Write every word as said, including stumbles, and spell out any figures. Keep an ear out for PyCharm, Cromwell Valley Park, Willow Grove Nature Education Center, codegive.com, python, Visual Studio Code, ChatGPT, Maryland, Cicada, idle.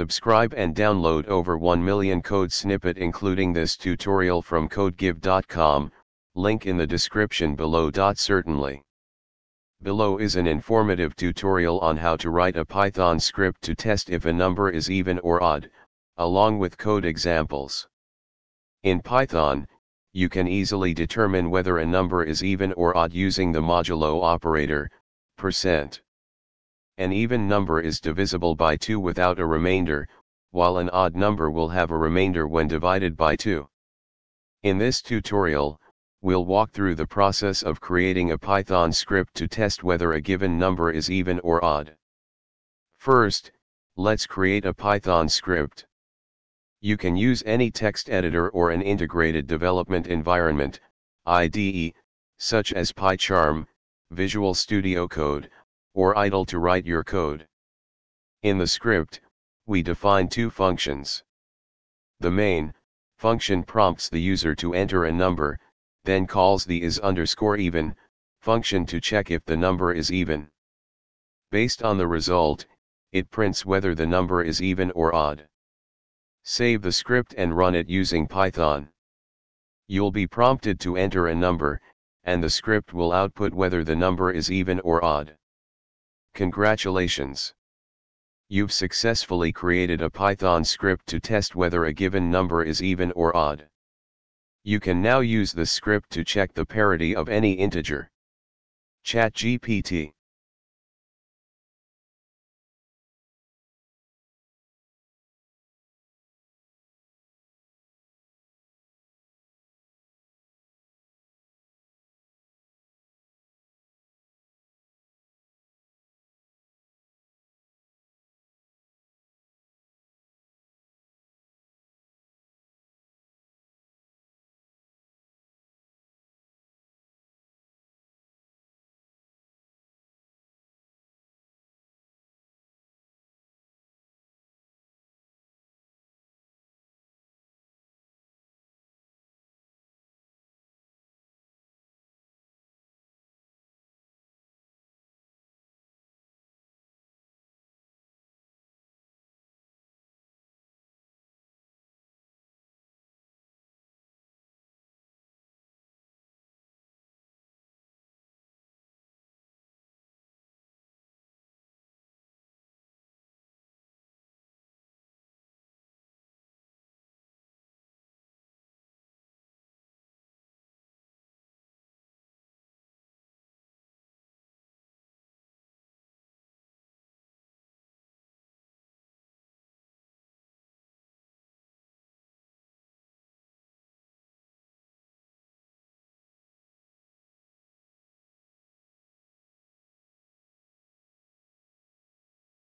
Subscribe and download over one million code snippet including this tutorial from codegive dot com, link in the description below. Certainly. Below is an informative tutorial on how to write a Python script to test if a number is even or odd, along with code examples. In Python, you can easily determine whether a number is even or odd using the modulo operator, percent. An even number is divisible by two without a remainder, while an odd number will have a remainder when divided by two. In this tutorial, we'll walk through the process of creating a Python script to test whether a given number is even or odd. First, let's create a Python script. You can use any text editor or an integrated development environment, I D E, such as PyCharm, Visual Studio Code, or I D L E to write your code. In the script, we define two functions. The main function prompts the user to enter a number, then calls the is underscore even function to check if the number is even. Based on the result, it prints whether the number is even or odd. Save the script and run it using Python. You'll be prompted to enter a number, and the script will output whether the number is even or odd. Congratulations! You've successfully created a Python script to test whether a given number is even or odd. You can now use the script to check the parity of any integer. ChatGPT.